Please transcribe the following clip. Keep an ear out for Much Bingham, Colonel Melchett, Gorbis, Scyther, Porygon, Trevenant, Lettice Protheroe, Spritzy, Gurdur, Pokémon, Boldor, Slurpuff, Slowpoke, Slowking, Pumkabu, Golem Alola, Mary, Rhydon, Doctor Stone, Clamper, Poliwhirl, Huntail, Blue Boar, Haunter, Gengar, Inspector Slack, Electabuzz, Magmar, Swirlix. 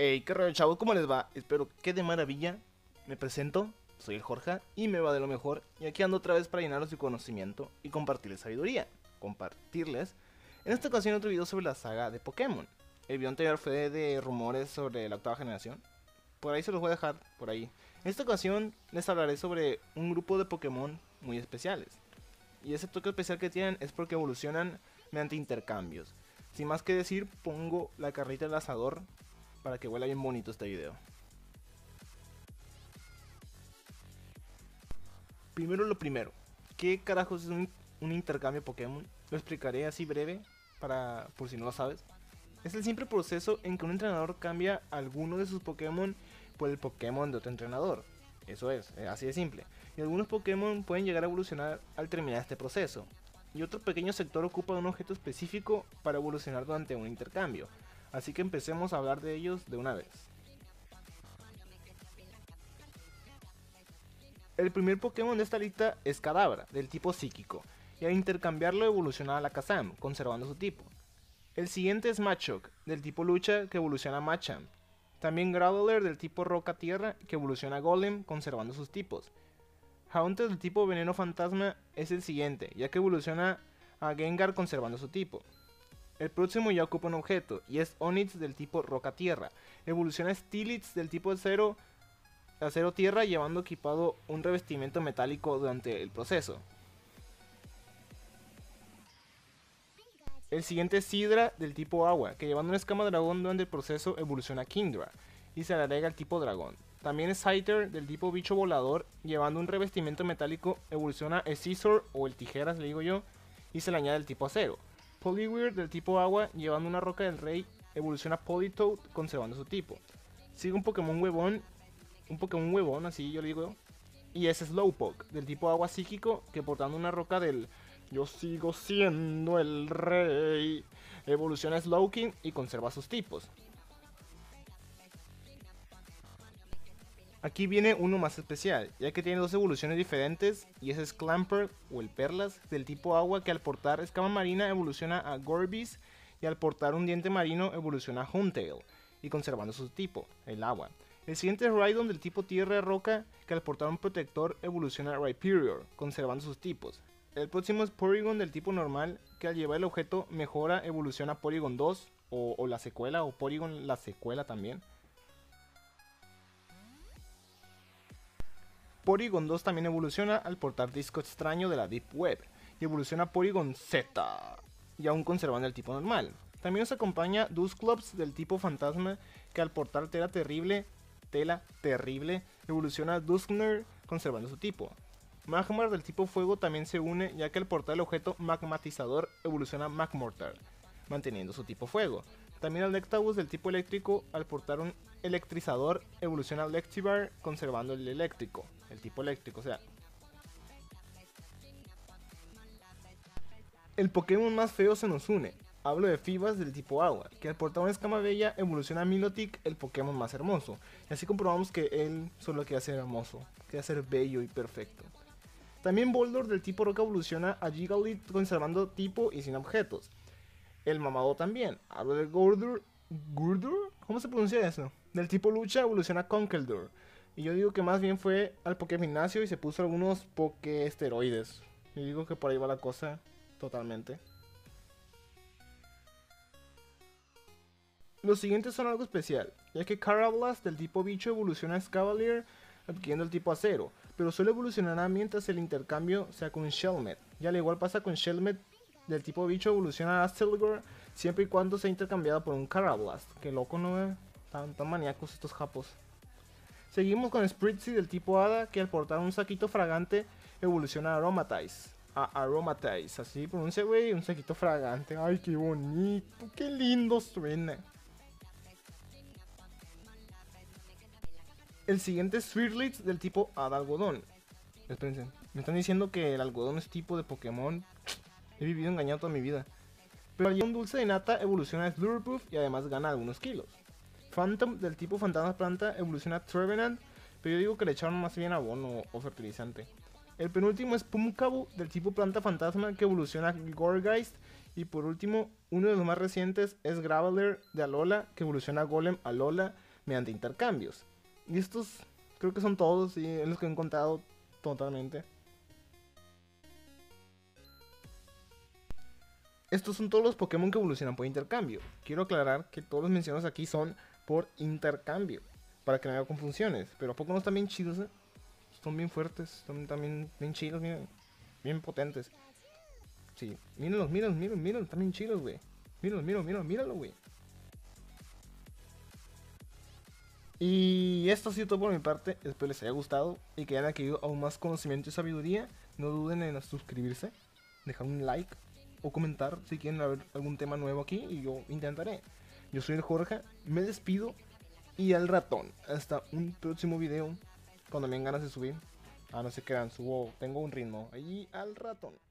Hey, qué rollo, chavos, ¿cómo les va? Espero que de maravilla. Me presento, soy el Jorja y me va de lo mejor. Y aquí ando otra vez para llenaros de conocimiento y compartirles sabiduría. En esta ocasión otro video sobre la saga de Pokémon. El video anterior fue de rumores sobre la octava generación. Por ahí se los voy a dejar, por ahí. En esta ocasión les hablaré sobre un grupo de Pokémon muy especiales. Y ese toque especial que tienen es porque evolucionan mediante intercambios. Sin más que decir, pongo la carrita del asador para que huela bien bonito este video. Primero lo primero, ¿qué carajos es un intercambio Pokémon? Lo explicaré así breve, por si no lo sabes. Es el simple proceso en que un entrenador cambia alguno de sus Pokémon por el Pokémon de otro entrenador. Eso es, así de simple. Y algunos Pokémon pueden llegar a evolucionar al terminar este proceso. Y otro pequeño sector ocupa un objeto específico para evolucionar durante un intercambio. Así que empecemos a hablar de ellos de una vez. El primer Pokémon de esta lista es Kadabra, del tipo psíquico, y al intercambiarlo evoluciona a Alakazam, conservando su tipo. El siguiente es Machoke, del tipo lucha, que evoluciona a Machamp. También Graveler, del tipo roca-tierra, que evoluciona a Golem, conservando sus tipos. Haunter, del tipo veneno fantasma, es el siguiente, ya que evoluciona a Gengar, conservando su tipo. El próximo ya ocupa un objeto, y es Onix del tipo Roca-Tierra. Evoluciona a Steelix del tipo Acero-Tierra, llevando equipado un revestimiento metálico durante el proceso. El siguiente es Sidra del tipo Agua, que llevando una escama dragón durante el proceso evoluciona a Kindra, y se le agrega el tipo Dragón. También es Scyther del tipo Bicho Volador, llevando un revestimiento metálico evoluciona a Scizor, o el Tijeras le digo yo, y se le añade el tipo Acero. Poliwhirl del tipo agua, llevando una roca del rey, evoluciona a Politoed, conservando su tipo. Sigue un Pokémon huevón, así yo le digo, y es Slowpoke, del tipo agua psíquico, que portando una roca del yo sigo siendo el rey, evoluciona a Slowking y conserva sus tipos. Aquí viene uno más especial, ya que tiene dos evoluciones diferentes, y ese es Clamper, o el Perlas, del tipo agua, que al portar escama marina evoluciona a Gorbis, y al portar un diente marino evoluciona a Huntail, y conservando su tipo, el agua. El siguiente es Rhydon, del tipo tierra-roca, que al portar un protector evoluciona a Rhyperior, conservando sus tipos. El próximo es Porygon, del tipo normal, que al llevar el objeto mejora evoluciona a Porygon 2, o la secuela, o Porygon la secuela también. Porygon 2 también evoluciona al portar disco extraño de la Deep Web, y evoluciona a Porygon Z, y aún conservando el tipo normal. También nos acompaña Dusclops del tipo fantasma, que al portar tela terrible, evoluciona a Dusknoir, conservando su tipo. Magmar del tipo fuego también se une, ya que al portar el objeto magmatizador evoluciona a Magmortar, manteniendo su tipo fuego. También Electabuzz del tipo eléctrico, al portar un electrizador evoluciona a Electivire, conservando el eléctrico, el tipo eléctrico, o sea. El Pokémon más feo se nos une. Hablo de Fibas del tipo agua, que al portar una escama bella evoluciona a Milotic, el Pokémon más hermoso. Y así comprobamos que él solo quiere ser hermoso, quiere ser bello y perfecto. También Boldor del tipo roca evoluciona a Gigalith, conservando tipo y sin objetos. El mamado también, hablo de Gurdur, ¿cómo se pronuncia eso? Del tipo lucha evoluciona a Conkeldurr. Y yo digo que más bien fue al Pokéminacio y se puso algunos Pokésteroides. Yo digo que por ahí va la cosa totalmente. Los siguientes son algo especial, ya que Carablast del tipo bicho evoluciona a Cavalier, adquiriendo el tipo acero, pero solo evolucionará mientras el intercambio sea con Shelmet. Y al igual pasa con Shelmet del tipo bicho evoluciona a Silgor, siempre y cuando sea intercambiado por un Carablast. Qué loco, ¿no? Tan maníacos estos japos. Seguimos con Spritzy del tipo hada, que al portar un saquito fragante evoluciona a Aromatize. Así pronuncia, güey, un saquito fragante. Ay, qué bonito, qué lindo suena. El siguiente es Swirlix del tipo hada algodón. Espérense, me están diciendo que el algodón es tipo de Pokémon. He vivido engañado toda mi vida. Pero al un dulce de nata evoluciona a Slurpuff y además gana algunos kilos. Phantom del tipo fantasma planta evoluciona a Trevenant, pero yo digo que le echaron más bien abono o fertilizante. El penúltimo es Pumkabu del tipo planta fantasma, que evoluciona a Gorgeist. Y por último, uno de los más recientes es Graveler de Alola, que evoluciona a Golem Alola, mediante intercambios. Y estos creo que son todos, y ¿sí? los que he encontrado totalmente. Estos son todos los Pokémon que evolucionan por intercambio. Quiero aclarar que todos los mencionados aquí son por intercambio, para que no haya confusiones. Pero ¿a poco no están bien chidos, eh? Son bien fuertes, son también bien chidos, miren. Bien potentes. Sí, mírenlos, mírenlos, mírenlos, mírenlos, están bien chidos, güey. Mírenlos, mírenlos, mírenlos, mírenlos, güey. Y esto ha sido todo por mi parte, espero les haya gustado y que hayan adquirido aún más conocimiento y sabiduría. No duden en suscribirse, dejar un like o comentar si quieren ver algún tema nuevo aquí y yo intentaré. Yo soy el Jorge, me despido y al ratón. Hasta un próximo video, cuando me den ganas de subir. Ah, no se crean, subo, tengo un ritmo. Allí al ratón.